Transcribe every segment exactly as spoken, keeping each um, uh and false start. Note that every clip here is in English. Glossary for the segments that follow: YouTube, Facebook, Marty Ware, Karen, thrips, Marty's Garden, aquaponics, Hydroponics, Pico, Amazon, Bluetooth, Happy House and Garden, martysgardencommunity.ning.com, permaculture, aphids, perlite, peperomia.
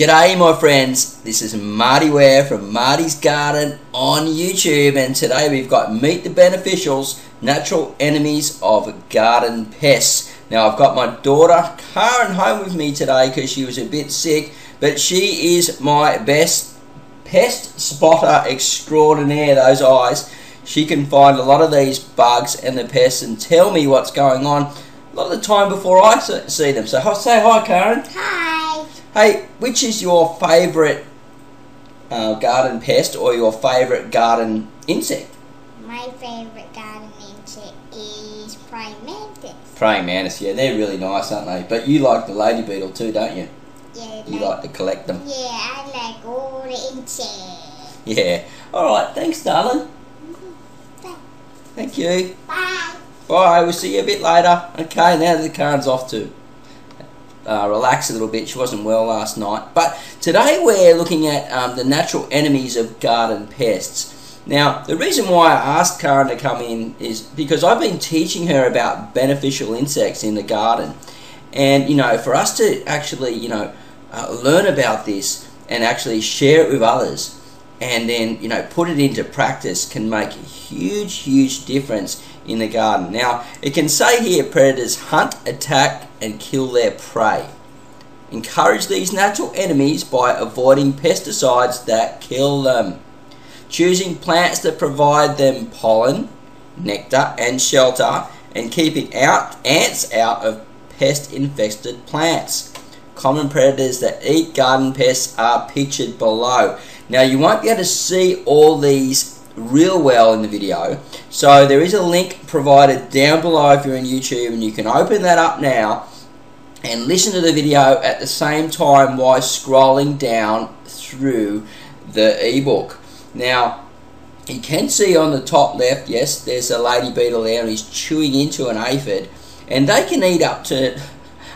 G'day my friends, this is Marty Ware from Marty's Garden on YouTube, and today we've got Meet the Beneficials, Natural Enemies of Garden Pests. Now I've got my daughter Karen home with me today because she was a bit sick, but she is my best pest spotter extraordinaire, those eyes. She can find a lot of these bugs and the pests and tell me what's going on a lot of the time before I see them. So say hi Karen. Hi. Hey, which is your favourite uh, garden pest or your favourite garden insect? My favourite garden insect is praying mantis. Praying mantis, yeah, they're really nice, aren't they? But you like the lady beetle too, don't you? Yeah. You like, like to collect them. Yeah, I like all the insects. Yeah. All right, thanks, darling. Bye. Thank you. Bye. Bye, we'll see you a bit later. Okay, now the car's off too. Uh, relax a little bit. She wasn't well last night, but today we're looking at um, the natural enemies of garden pests. Now the reason why I asked Karen to come in is because I've been teaching her about beneficial insects in the garden, and you know, for us to actually you know uh, learn about this and actually share it with others and then you know put it into practice can make a huge huge difference in the garden. Now it can say here, predators hunt, attack and kill their prey. Encourage these natural enemies by avoiding pesticides that kill them, choosing plants that provide them pollen, nectar and shelter, and keeping out ants out of pest infested plants. Common predators that eat garden pests are pictured below. Now you won't be able to see all these real well in the video, so there is a link provided down below if you're on YouTube, and you can open that up now and listen to the video at the same time while scrolling down through the ebook. Now you can see on the top left, yes, there's a lady beetle there, and he's chewing into an aphid, and they can eat up to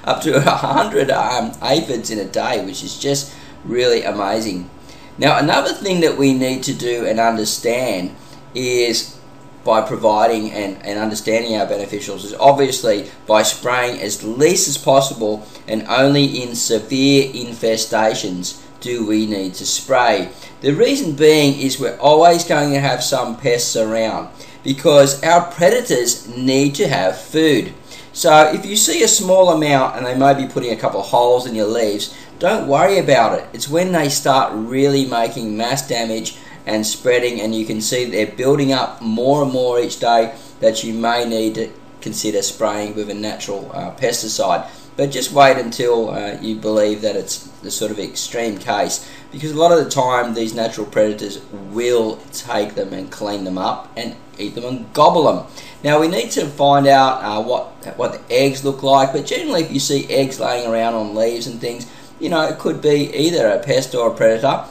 up to a hundred um, aphids in a day, which is just really amazing. Now another thing that we need to do and understand is by providing and, and understanding our beneficials is obviously by spraying as least as possible, and only in severe infestations do we need to spray. The reason being is we're always going to have some pests around because our predators need to have food. So if you see a small amount and they may be putting a couple of holes in your leaves, don't worry about it. It's when they start really making mass damage and spreading, and you can see they're building up more and more each day, that you may need to consider spraying with a natural uh, pesticide. But just wait until uh, you believe that it's the sort of extreme case, because a lot of the time these natural predators will take them and clean them up and eat them and gobble them. Now we need to find out uh, what, what the eggs look like, but generally if you see eggs laying around on leaves and things, you know, it could be either a pest or a predator,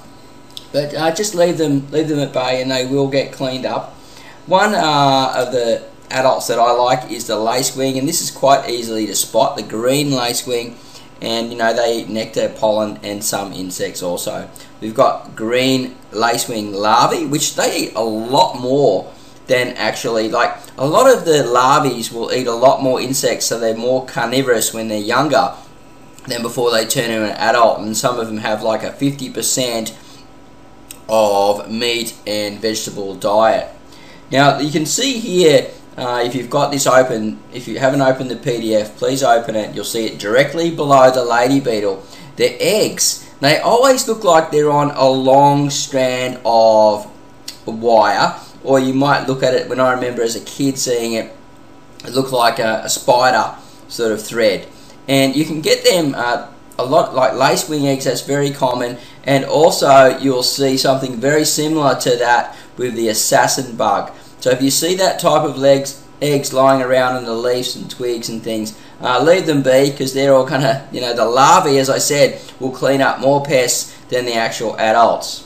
but uh, just leave them, leave them at bay, and they will get cleaned up. One uh, of the adults that I like is the lacewing, and this is quite easily to spot, the green lacewing, and you know they eat nectar, pollen, and some insects also. We've got green lacewing larvae, which they eat a lot more than actually, like a lot of the larvae will eat a lot more insects, so they're more carnivorous when they're younger then before they turn into an adult, and some of them have like a fifty percent of meat and vegetable diet. Now you can see here, uh, if you've got this open, if you haven't opened the P D F, please open it. You'll see it directly below the lady beetle. Their eggs, they always look like they're on a long strand of wire, or you might look at it, when I remember as a kid seeing it, it looked like a, a spider sort of thread. And you can get them uh, a lot like lacewing eggs, that's very common, and also you'll see something very similar to that with the assassin bug. So if you see that type of legs, eggs lying around in the leaves and twigs and things, uh, leave them be, because they're all kind of, you know, the larvae, as I said, will clean up more pests than the actual adults.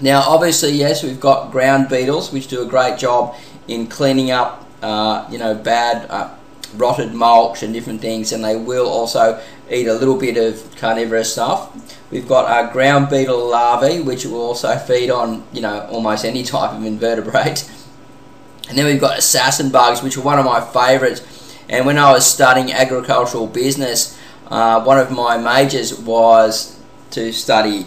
Now obviously, yes, we've got ground beetles, which do a great job in cleaning up, uh, you know, bad uh, rotted mulch and different things, and they will also eat a little bit of carnivorous stuff. We've got our ground beetle larvae, which will also feed on, you know, almost any type of invertebrate. And then we've got assassin bugs, which are one of my favourites. And when I was studying agricultural business, uh, one of my majors was to study,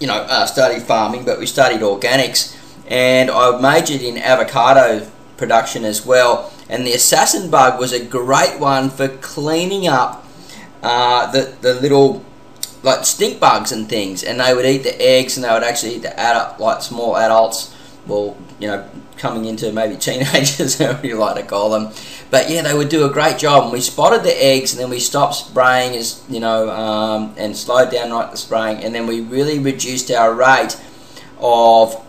you know, uh, study farming, but we studied organics, and I majored in avocado production as well. And the assassin bug was a great one for cleaning up uh, the, the little like stink bugs and things, and they would eat the eggs, and they would actually eat the adult, like small adults, well, you know, coming into maybe teenagers, however you like to call them. But yeah, they would do a great job, and we spotted the eggs, and then we stopped spraying, as you know, um, and slowed down right the spraying, and then we really reduced our rate of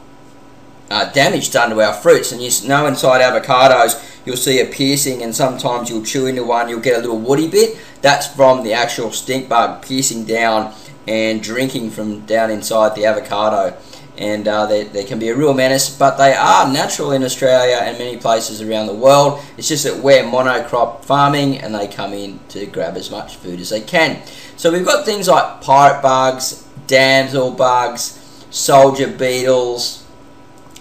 uh, damage done to our fruits. And you know, inside avocados you'll see a piercing, and sometimes you'll chew into one, you'll get a little woody bit. That's from the actual stink bug piercing down and drinking from down inside the avocado. And uh, they, they can be a real menace, but they are natural in Australia and many places around the world. It's just that we're monocrop farming, and they come in to grab as much food as they can. So we've got things like pirate bugs, damsel bugs, soldier beetles,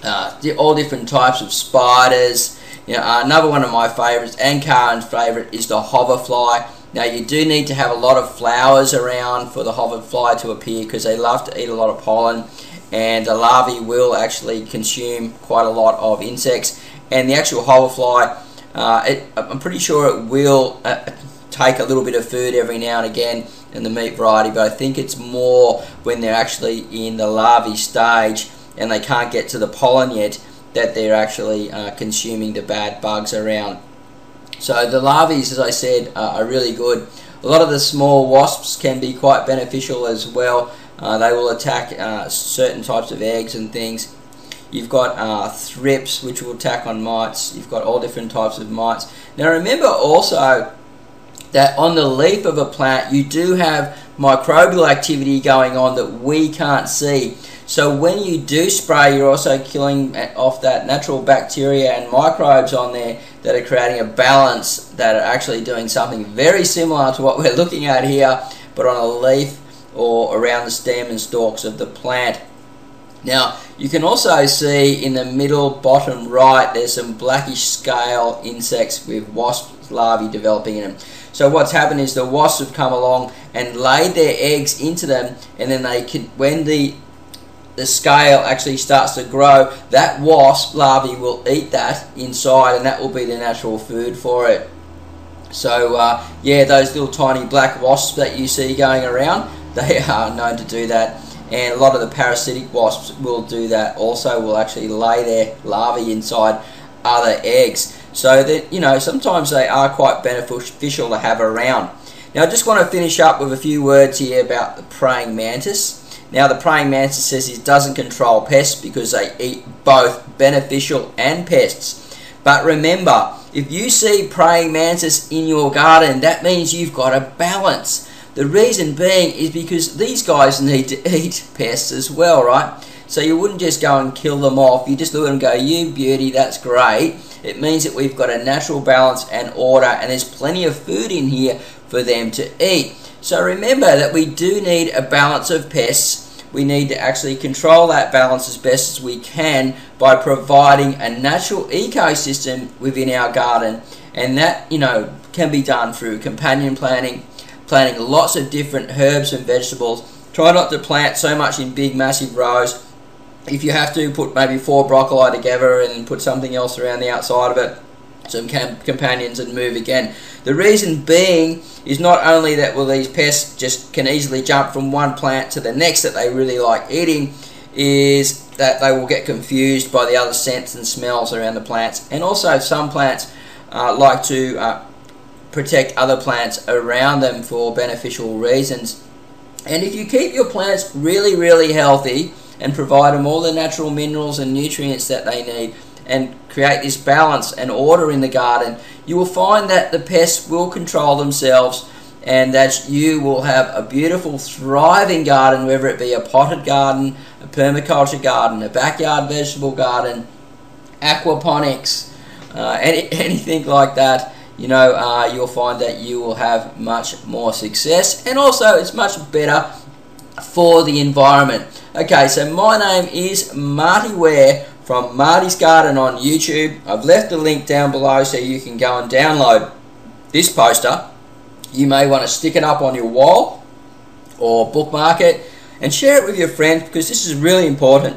uh, all different types of spiders. You know, uh, another one of my favourites, and Karen's favourite, is the hoverfly. Now, you do need to have a lot of flowers around for the hoverfly to appear, because they love to eat a lot of pollen, and the larvae will actually consume quite a lot of insects. And the actual hoverfly, uh, it, I'm pretty sure it will uh, take a little bit of food every now and again in the meat variety, but I think it's more when they're actually in the larvae stage and they can't get to the pollen yet, that they're actually uh, consuming the bad bugs around. So the larvae, as I said, uh, are really good. A lot of the small wasps can be quite beneficial as well. Uh, they will attack uh, certain types of eggs and things. You've got uh, thrips, which will attack on mites. You've got all different types of mites. Now remember also that on the leaf of a plant you do have microbial activity going on that we can't see. So when you do spray, you're also killing off that natural bacteria and microbes on there that are creating a balance, that are actually doing something very similar to what we're looking at here, but on a leaf or around the stem and stalks of the plant. Now you can also see in the middle bottom right there's some blackish scale insects with wasp larvae developing in them. So what's happened is the wasps have come along and laid their eggs into them, and then they can, when the the scale actually starts to grow, that wasp larvae will eat that inside, and that will be their natural food for it. So uh, yeah, those little tiny black wasps that you see going around, they are known to do that, and a lot of the parasitic wasps will do that also, will actually lay their larvae inside other eggs. So that, you know, sometimes they are quite beneficial to have around. Now I just want to finish up with a few words here about the praying mantis. Now the praying mantis, says he doesn't control pests because they eat both beneficial and pests. But remember, if you see praying mantis in your garden, that means you've got a balance. The reason being is because these guys need to eat pests as well, right? So you wouldn't just go and kill them off. You just look at them and go, you beauty, that's great. It means that we've got a natural balance and order, and there's plenty of food in here for them to eat. So remember that we do need a balance of pests. We need to actually control that balance as best as we can by providing a natural ecosystem within our garden. And that, you know, can be done through companion planting, planting lots of different herbs and vegetables. Try not to plant so much in big massive rows. If you have to, put maybe four broccoli together and put something else around the outside of it, some companions, and move again. The reason being is not only that, well, these pests just can easily jump from one plant to the next that they really like eating, is that they will get confused by the other scents and smells around the plants. And also some plants uh, like to uh, protect other plants around them for beneficial reasons. And if you keep your plants really really healthy and provide them all the natural minerals and nutrients that they need, and create this balance and order in the garden, you will find that the pests will control themselves, and that you will have a beautiful thriving garden, whether it be a potted garden, a permaculture garden, a backyard vegetable garden, aquaponics, uh, any, anything like that. You know, uh, you'll find that you will have much more success, and also it's much better for the environment. Okay, so my name is Marty Ware from Marty's Garden on YouTube. I've left a link down below so you can go and download this poster. You may want to stick it up on your wall, or bookmark it and share it with your friends, because this is really important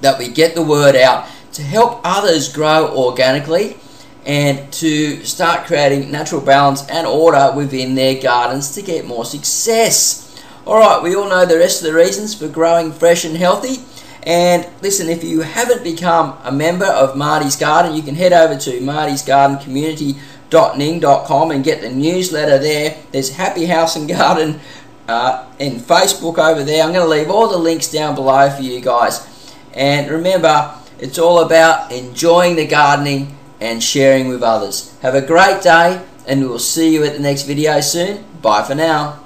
that we get the word out to help others grow organically and to start creating natural balance and order within their gardens to get more success. Alright, we all know the rest of the reasons for growing fresh and healthy. And listen, if you haven't become a member of Marty's Garden, you can head over to marty's garden community dot ning dot com and get the newsletter there. There's Happy House and Garden uh, and Facebook over there. I'm going to leave all the links down below for you guys. And remember, it's all about enjoying the gardening and sharing with others. Have a great day, and we'll see you at the next video soon. Bye for now.